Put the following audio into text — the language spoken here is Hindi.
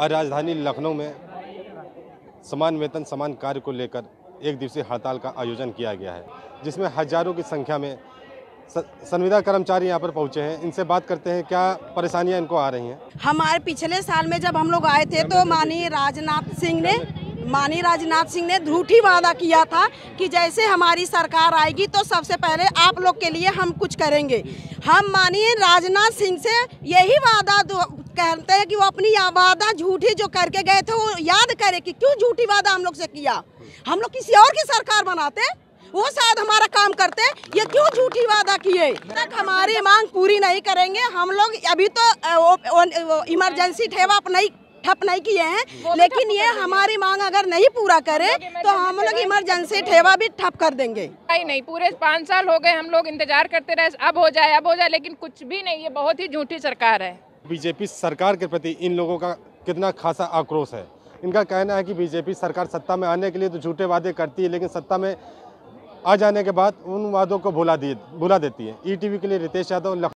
आज राजधानी लखनऊ में समान वेतन समान कार्य को लेकर एक दिवसीय हड़ताल का आयोजन किया गया है, जिसमें हजारों की संख्या में संविदा कर्मचारी यहाँ पर पहुँचे हैं। इनसे बात करते हैं क्या परेशानियाँ इनको आ रही हैं। हमारे पिछले साल में जब हम लोग आए थे तो माननीय राजनाथ सिंह ने झूठी वादा किया था कि जैसे हमारी सरकार आएगी तो सबसे पहले आप लोग के लिए हम कुछ करेंगे। हम माननीय राजनाथ सिंह से यही वादा कहते हैं कि वो अपनी वादा झूठी जो करके गए थे वो याद करे कि क्यों झूठी वादा हम लोग से किया। हम लोग किसी और की सरकार बनाते, वो शायद हमारा काम करते, ये क्यों झूठी वादा किए। तक हमारी मांग पूरी नहीं करेंगे हम लोग। अभी तो इमरजेंसी ठेवा अपना ठप नहीं किए हैं, लेकिन ये हमारी मांग अगर नहीं पूरा करे तो हम लोग इमरजेंसी ठेवा भी ठप कर देंगे। नहीं, पूरे 5 साल हो गए हम लोग इंतजार करते रहे, अब हो जाए, लेकिन कुछ भी नहीं। ये बहुत ही झूठी सरकार है। बीजेपी सरकार के प्रति इन लोगों का कितना खासा आक्रोश है। इनका कहना है कि बीजेपी सरकार सत्ता में आने के लिए तो झूठे वादे करती है, लेकिन सत्ता में आ जाने के बाद उन वादों को भुला देती है। ETV के लिए रितेश यादव।